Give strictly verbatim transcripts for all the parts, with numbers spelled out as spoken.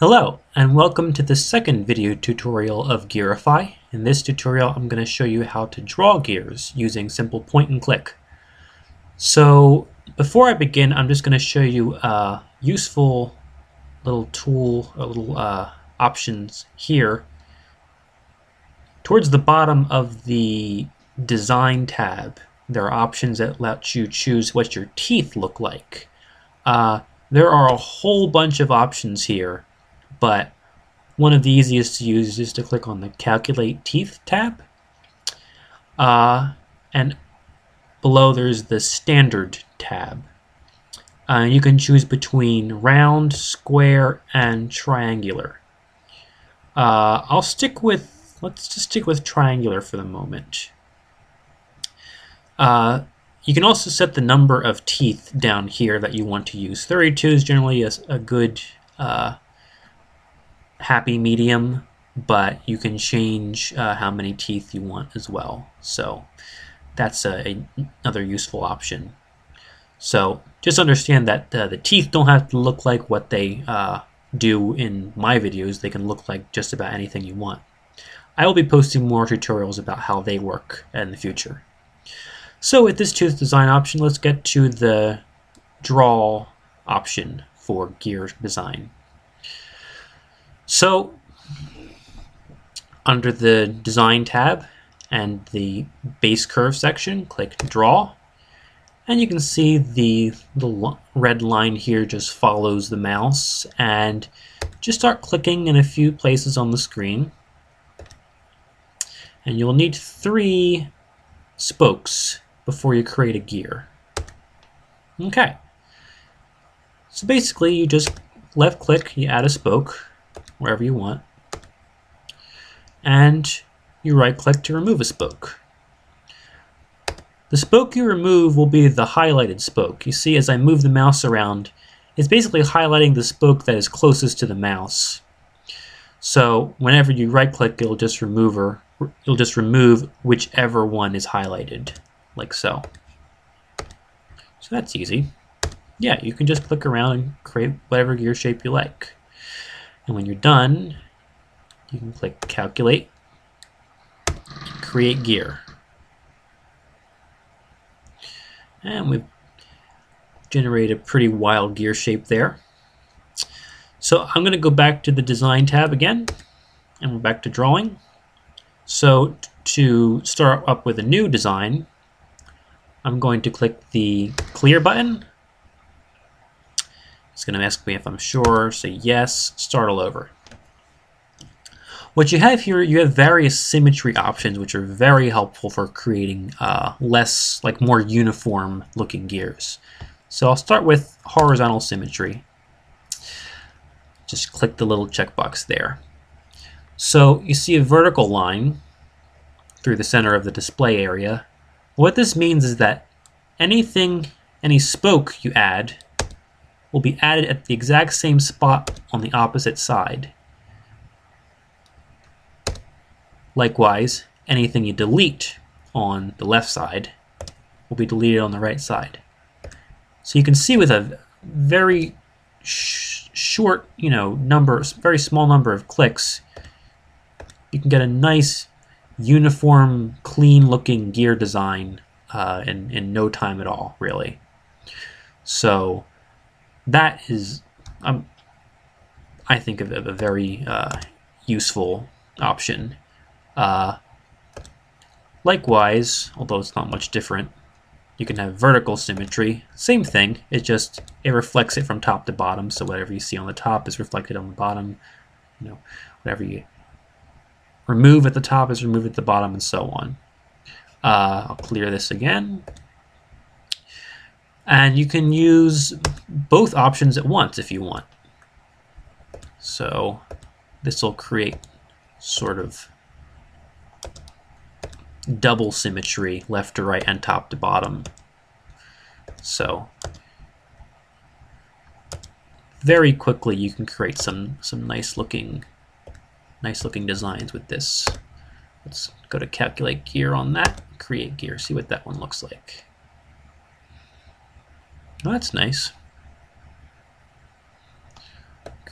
Hello, and welcome to the second video tutorial of Gearify. In this tutorial, I'm going to show you how to draw gears using simple point and click. So before I begin, I'm just going to show you a useful little tool, or little uh, options here. Towards the bottom of the design tab, there are options that let you choose what your teeth look like. Uh, there are a whole bunch of options here, but one of the easiest to use is to click on the Calculate Teeth tab. Uh, and below there's the Standard tab. Uh, you can choose between round, square, and triangular. Uh, I'll stick with, let's just stick with triangular for the moment. Uh, you can also set the number of teeth down here that you want to use. thirty-two is generally a, a good uh, happy medium, but you can change uh, how many teeth you want as well. So that's a, a, another useful option. So just understand that uh, the teeth don't have to look like what they uh, do in my videos. They can look like just about anything you want. I will be posting more tutorials about how they work in the future. So with this tooth design option, let's get to the draw option for gear design. So under the design tab and the base curve section, click draw, and you can see the, the red line here just follows the mouse, and just start clicking in a few places on the screen, and you'll need three spokes before you create a gear. Okay, so basically you just left click, you add a spoke wherever you want, and you right click to remove a spoke. The spoke you remove will be the highlighted spoke. You see, as I move the mouse around, it's basically highlighting the spoke that is closest to the mouse. So whenever you right click, it'll just remove or it'll just remove whichever one is highlighted, like so. So that's easy. Yeah, you can just click around and create whatever gear shape you like. And when you're done, you can click Calculate, Create Gear. And we've generated a pretty wild gear shape there. So I'm going to go back to the Design tab again, and we're back to Drawing. So to start up with a new design, I'm going to click the Clear button. It's going to ask me if I'm sure, say yes, start all over. What you have here, you have various symmetry options, which are very helpful for creating uh, less, like more uniform looking gears. So I'll start with horizontal symmetry. Just click the little checkbox there. So you see a vertical line through the center of the display area. What this means is that anything, any spoke you add will be added at the exact same spot on the opposite side. Likewise, anything you delete on the left side will be deleted on the right side. So you can see with a very sh short, you know, number, very small number of clicks, you can get a nice, uniform, clean-looking gear design uh, in, in no time at all, really. So that is, um, I think, of, of a very uh, useful option. Uh, likewise, although it's not much different, you can have vertical symmetry. Same thing, it just it reflects it from top to bottom, so whatever you see on the top is reflected on the bottom. You know, whatever you remove at the top is removed at the bottom, and so on. Uh, I'll clear this again. And you can use both options at once if you want. So this will create sort of double symmetry, left to right and top to bottom. So very quickly you can create some some nice looking nice looking designs with this. Let's go to Calculate Gear on that, Create Gear, see what that one looks like. Well, that's nice.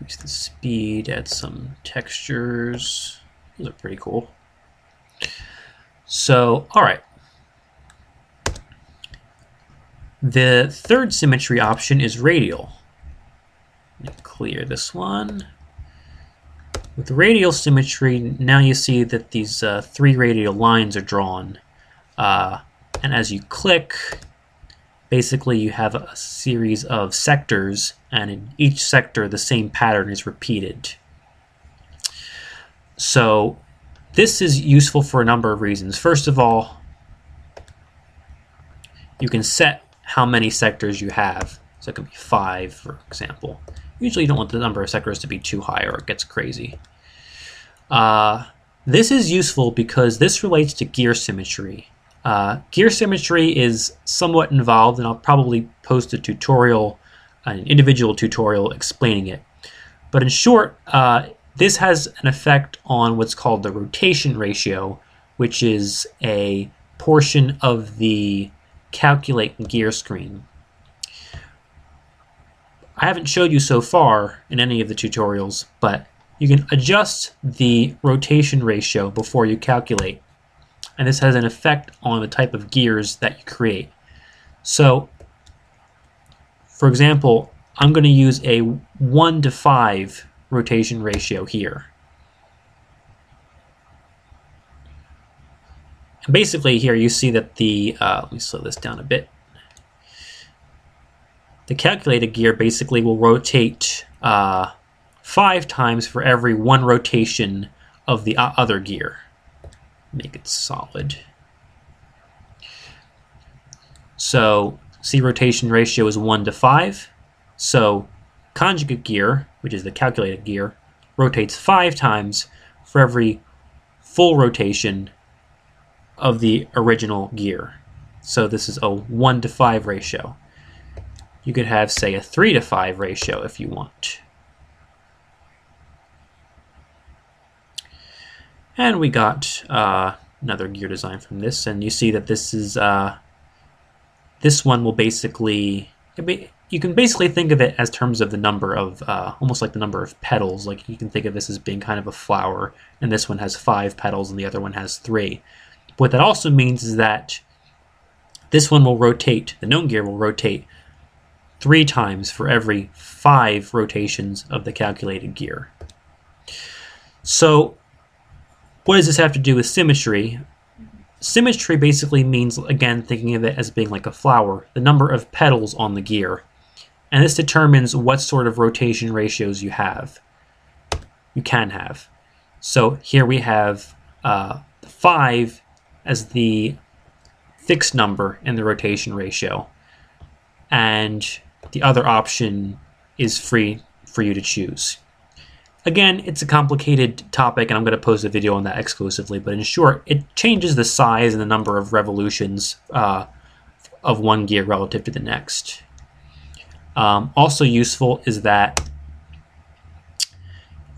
increase the speed, add some textures. Those are pretty cool. So, all right. The third symmetry option is radial. Let me clear this one. With radial symmetry, now you see that these uh, three radial lines are drawn. Uh, and as you click, basically you have a series of sectors, and in each sector the same pattern is repeated. So this is useful for a number of reasons. First of all, you can set how many sectors you have. So it could be five, for example. Usually you don't want the number of sectors to be too high or it gets crazy. Uh, this is useful because this relates to gear symmetry. Uh, gear symmetry is somewhat involved, and I'll probably post a tutorial, an individual tutorial explaining it. But in short, uh, this has an effect on what's called the rotation ratio, which is a portion of the calculate gear screen. I haven't showed you so far in any of the tutorials, but you can adjust the rotation ratio before you calculate. And this has an effect on the type of gears that you create. So, for example, I'm going to use a one to five rotation ratio here. And basically here you see that the, uh, let me slow this down a bit. The calculated gear basically will rotate uh, five times for every one rotation of the other gear. Make it solid. So see, rotation ratio is one to five. So conjugate gear, which is the calculated gear, rotates five times for every full rotation of the original gear. So this is a one to five ratio. You could have, say, a three to five ratio if you want. And we got uh, another gear design from this, and you see that this is, uh, this one will basically, you can basically think of it as terms of the number of, uh, almost like the number of petals. Like you can think of this as being kind of a flower, and this one has five petals and the other one has three. What that also means is that this one will rotate, the known gear will rotate three times for every five rotations of the calculated gear. So what does this have to do with symmetry? Symmetry basically means, again, thinking of it as being like a flower, the number of petals on the gear. And this determines what sort of rotation ratios you have, you can have. So here we have uh, five as the fixed number in the rotation ratio, and the other option is free for you to choose. Again, it's a complicated topic, and I'm going to post a video on that exclusively, but in short, it changes the size and the number of revolutions uh, of one gear relative to the next. Um, also useful is that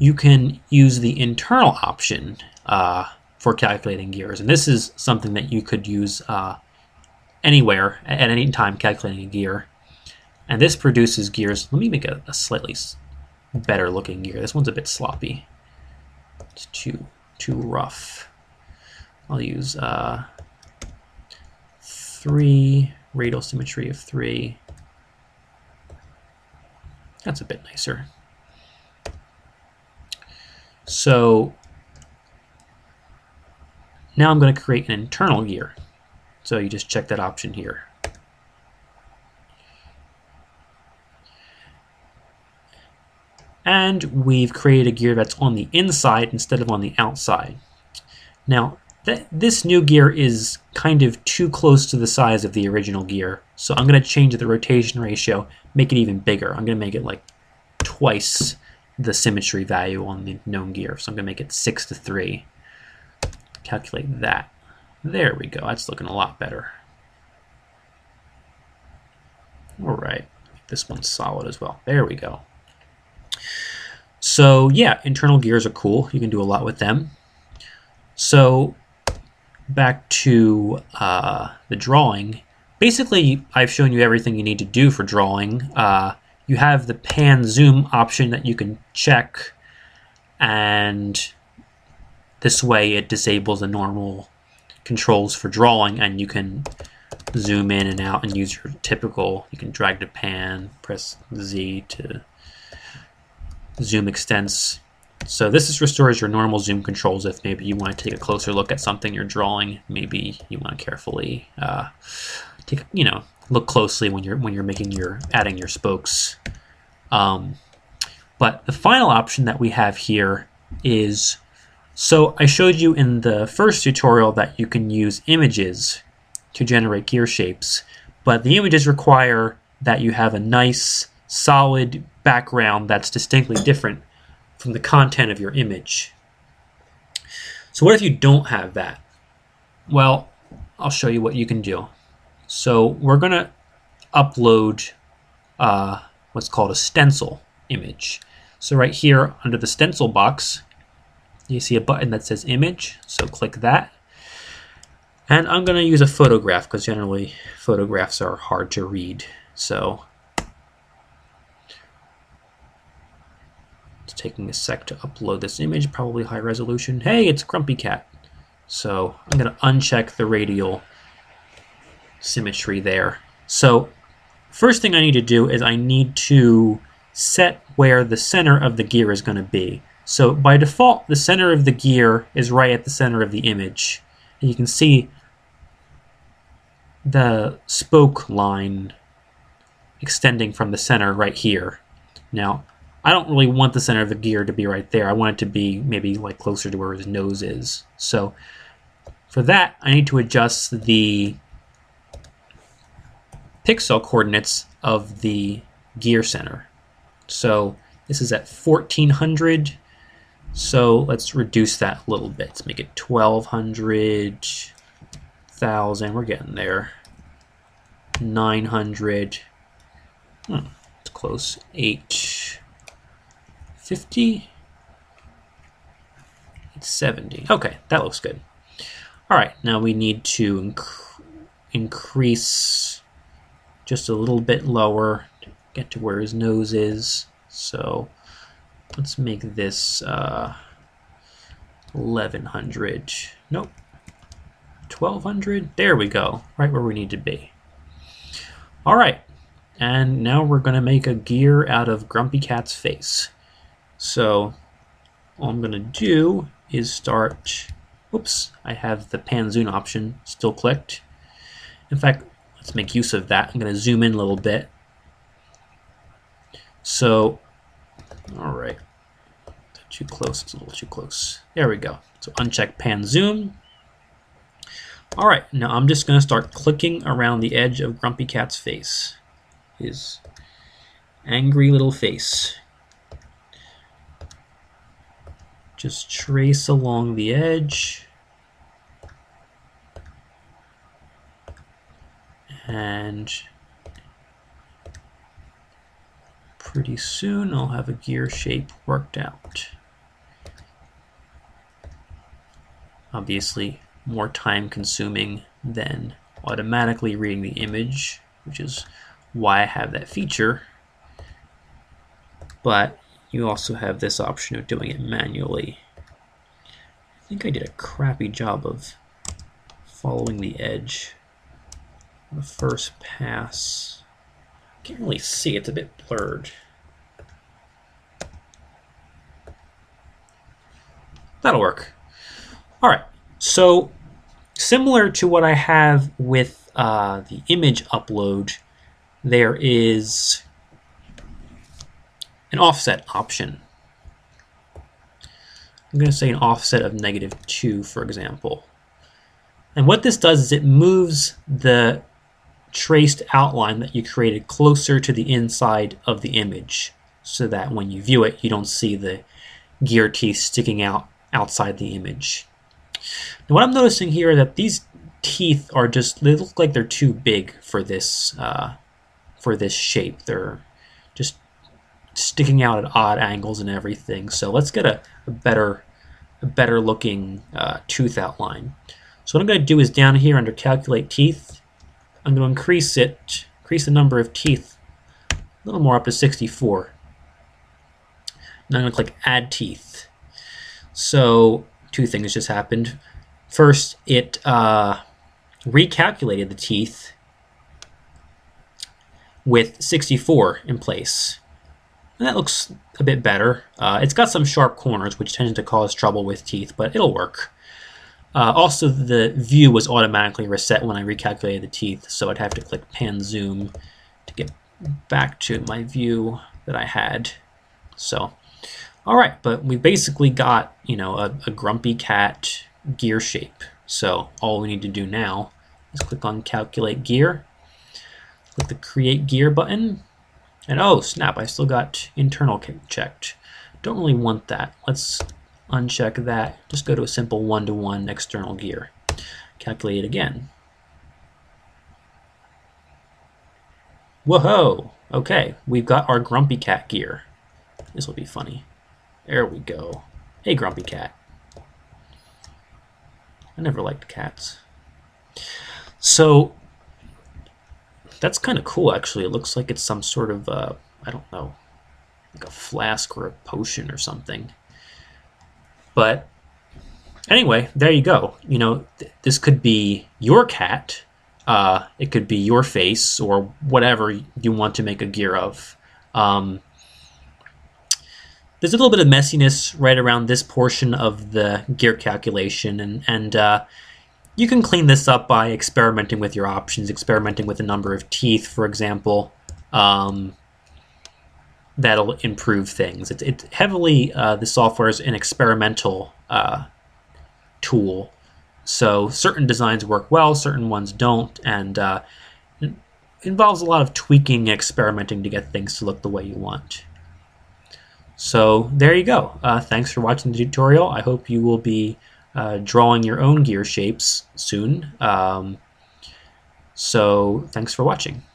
you can use the internal option uh, for calculating gears. And this is something that you could use uh, anywhere at any time calculating a gear. And this produces gears. Let me make a, a slightly better looking gear. This one's a bit sloppy. It's too, too rough. I'll use uh, three, radial symmetry of three. That's a bit nicer. So now I'm going to create an internal gear. So you just check that option here. And we've created a gear that's on the inside instead of on the outside. Now, th this new gear is kind of too close to the size of the original gear. So I'm going to change the rotation ratio, make it even bigger. I'm going to make it like twice the symmetry value on the known gear. So I'm going to make it six to three. Calculate that. There we go. That's looking a lot better. All right. This one's solid as well. There we go. So yeah, internal gears are cool. You can do a lot with them. So back to uh, the drawing. Basically, I've shown you everything you need to do for drawing. Uh, you have the pan zoom option that you can check, and this way it disables the normal controls for drawing, and you can zoom in and out and use your typical, you can drag to pan, press Z to zoom extents. So this is restores your normal zoom controls if maybe you want to take a closer look at something you're drawing. Maybe you want to carefully uh, take, you know, look closely when you're when you're making your adding your spokes. Um, but the final option that we have here is, so I showed you in the first tutorial that you can use images to generate gear shapes, but the images require that you have a nice solid background that's distinctly different from the content of your image. So what if you don't have that? Well, I'll show you what you can do. So we're gonna upload uh, what's called a stencil image. So right here under the stencil box, you see a button that says image, so click that. And I'm gonna use a photograph because generally photographs are hard to read. So it's taking a sec to upload this image, probably high resolution. Hey, it's Grumpy Cat. So I'm gonna uncheck the radial symmetry there. So first thing I need to do is I need to set where the center of the gear is gonna be. So by default, the center of the gear is right at the center of the image. And you can see the spoke line extending from the center right here. Now, I don't really want the center of the gear to be right there. I want it to be maybe like closer to where his nose is. So for that, I need to adjust the pixel coordinates of the gear center. So this is at fourteen hundred. So let's reduce that a little bit. Let's make it twelve hundred, one thousand, we're getting there. nine hundred, hmm, it's close, eight fifty, eight seventy. Okay, that looks good. All right, now we need to inc increase just a little bit lower to get to where his nose is. So let's make this uh, eleven hundred, nope, twelve hundred, there we go, right where we need to be. All right, and now we're gonna make a gear out of Grumpy Cat's face. So all I'm gonna do is start, oops, I have the pan zoom option still clicked. In fact, let's make use of that. I'm gonna zoom in a little bit. So, all right, too close, it's a little too close. There we go, so uncheck pan zoom. All right, now I'm just gonna start clicking around the edge of Grumpy Cat's face, his angry little face. Just trace along the edge. And pretty soon I'll have a gear shape worked out. Obviously more time consuming than automatically reading the image, which is why I have that feature. But you also have this option of doing it manually. I think I did a crappy job of following the edge on the first pass. Can't really see, it's a bit blurred. That'll work. All right, so similar to what I have with uh, the image upload, there is an offset option. I'm gonna say an offset of negative two, for example. And what this does is it moves the traced outline that you created closer to the inside of the image so that when you view it, you don't see the gear teeth sticking out outside the image. Now what I'm noticing here is that these teeth are just, they look like they're too big for this, uh, for this shape. They're just sticking out at odd angles and everything. So let's get a, a better, a better looking uh, tooth outline. So what I'm gonna do is down here under calculate teeth, I'm going to increase it, increase the number of teeth a little more, up to sixty-four. Now I'm going to click Add Teeth. So two things just happened. First, it uh, recalculated the teeth with sixty-four in place. And that looks a bit better. Uh, it's got some sharp corners, which tends to cause trouble with teeth, but it'll work. Uh, also, the view was automatically reset when I recalculated the teeth, so I'd have to click pan zoom to get back to my view that I had. So, all right, but we basically got, you know, a, a Grumpy Cat gear shape. So all we need to do now is click on calculate gear, click the create gear button, and oh snap, I still got internal checked. Don't really want that. Let's uncheck that, just go to a simple one-to-one external gear. Calculate it again. Whoa! Okay, we've got our Grumpy Cat gear. This will be funny. There we go. Hey, Grumpy Cat. I never liked cats. So that's kind of cool, actually. It looks like it's some sort of, uh, I don't know, like a flask or a potion or something. But anyway, there you go. You know, th this could be your cat. Uh, it could be your face or whatever you want to make a gear of. Um, there's a little bit of messiness right around this portion of the gear calculation, and, and uh, you can clean this up by experimenting with your options, experimenting with the number of teeth, for example. Um, that'll improve things. It's it heavily, uh, the software is an experimental uh, tool. So certain designs work well, certain ones don't, and uh, it involves a lot of tweaking, experimenting to get things to look the way you want. So there you go. Uh, thanks for watching the tutorial. I hope you will be uh, drawing your own gear shapes soon. Um, so thanks for watching.